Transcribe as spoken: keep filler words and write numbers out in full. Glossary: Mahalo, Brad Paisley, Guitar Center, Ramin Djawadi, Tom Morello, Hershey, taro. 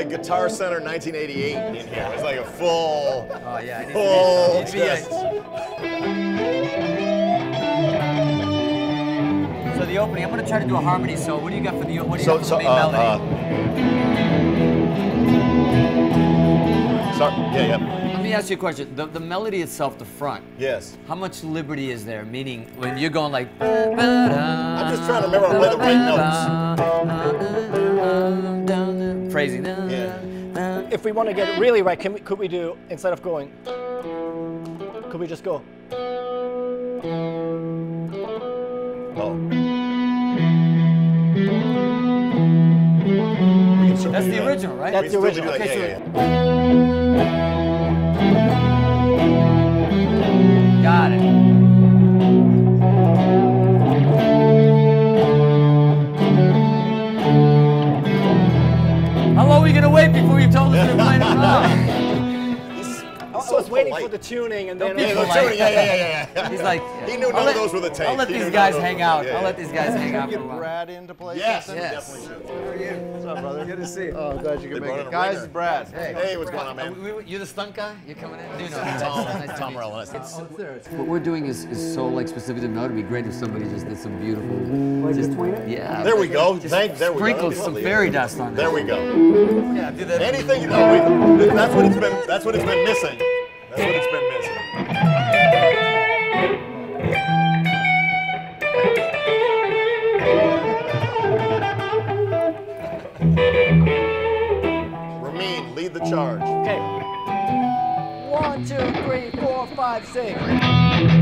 like Guitar Center nineteen eighty-eight in here. It's like a full, oh, yeah, it full needs to be, it needs to be a... So the opening, I'm gonna try to do a harmony. So what do you got for the? What do you so, got for so, the main uh, melody? Uh, sorry. Yeah, yeah. Let me ask you a question. The, the melody itself, the front. Yes. How much liberty is there? Meaning, when you're going like... I'm just trying to remember how to play the right notes. Phrasing. Yeah. If we want to get it really right, can we, could we do, instead of going... Could we just go... Oh. That's the original, right? That's the original. Okay, yeah, yeah, yeah. Got it. How long are we gonna wait before you told us you're playing around? I was waiting for the tuning, and then yeah, the tuning. Yeah, yeah, yeah, yeah. He's like, yeah. He knew none of those were the tape. I'll let these guys hang out. I'll let these guys hang out. Get Brad into play. Yes, yes. What's up, brother? Good to see you. Oh, glad you could make it. Guys, Brad. Hey, hey, what's going on, man? You're the stunt guy? You're coming in? You know, Tom. Tom Morello. What we're doing is is so like specific to note. It'd be great if somebody just did some beautiful. Like just between it. Yeah. There we go. Thank. There we go. Sprinkle some fairy dust on there. There we go. Yeah, do that. Anything you know. That's what it's been. That's what it's been missing. That's what it's been missing. Ramin, lead the charge. Okay. One, two, three, four, five, six.